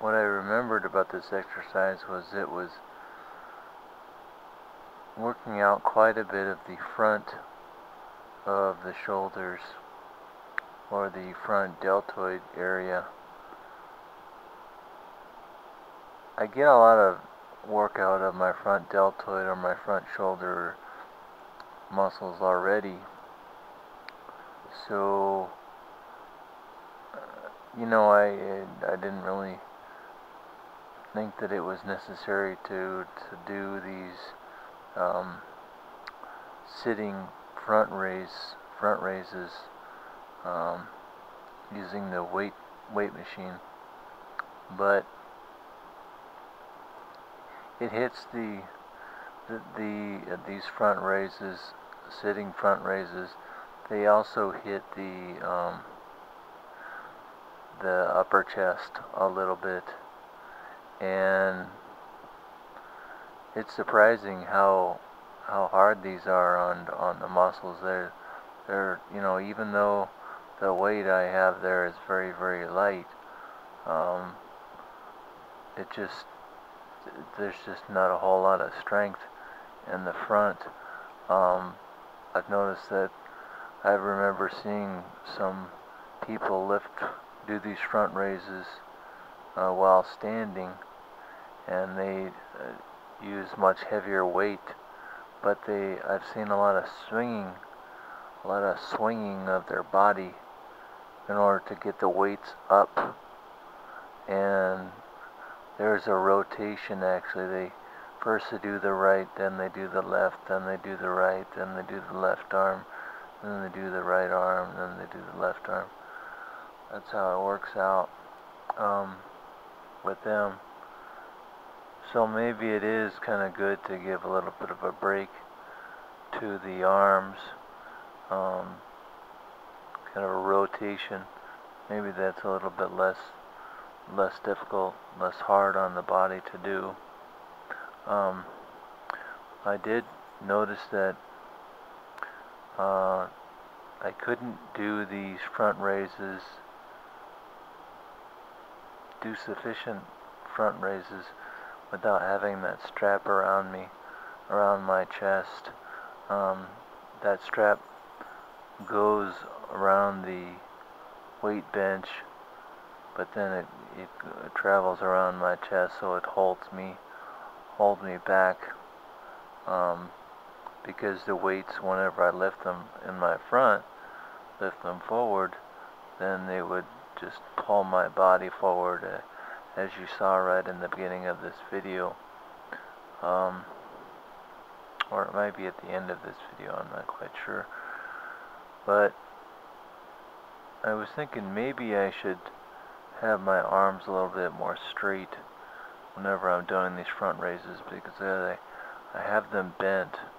What I remembered about this exercise was it was working out quite a bit of the front of the shoulders, or the front deltoid area. I get a lot of work out of my front deltoid or my front shoulder muscles already, so you know, I didn't really think that it was necessary to do these sitting front raises using the weight machine, but it hits these front raises, sitting front raises. They also hit the upper chest a little bit, and it's surprising how hard these are on the muscles. They're you know, even though the weight I have there is very, very light, it just, there's just not a whole lot of strength in the front. I've noticed that. I remember seeing some people do these front raises while standing, and they use much heavier weight, but I've seen a lot of swinging of their body in order to get the weights up, and there's a rotation. Actually, first they do the right, then they do the left, then they do the right, then they do the left arm, then they do the right arm, then they do the left arm. That's how it works out with them. So maybe it is kind of good to give a little bit of a break to the arms, kind of a rotation. Maybe that's a little bit less difficult, less hard on the body to do. I did notice that I couldn't do these front raises, do sufficient front raises without having that strap around me, around my chest. That strap goes around the weight bench, but then it travels around my chest, so it holds me back, because the weights, whenever I lift them in my front, lift them forward, then they would just pull my body forward, as you saw right in the beginning of this video, or it might be at the end of this video, I'm not quite sure. But I was thinking maybe I should have my arms a little bit more straight whenever I'm doing these front raises, because I have them bent.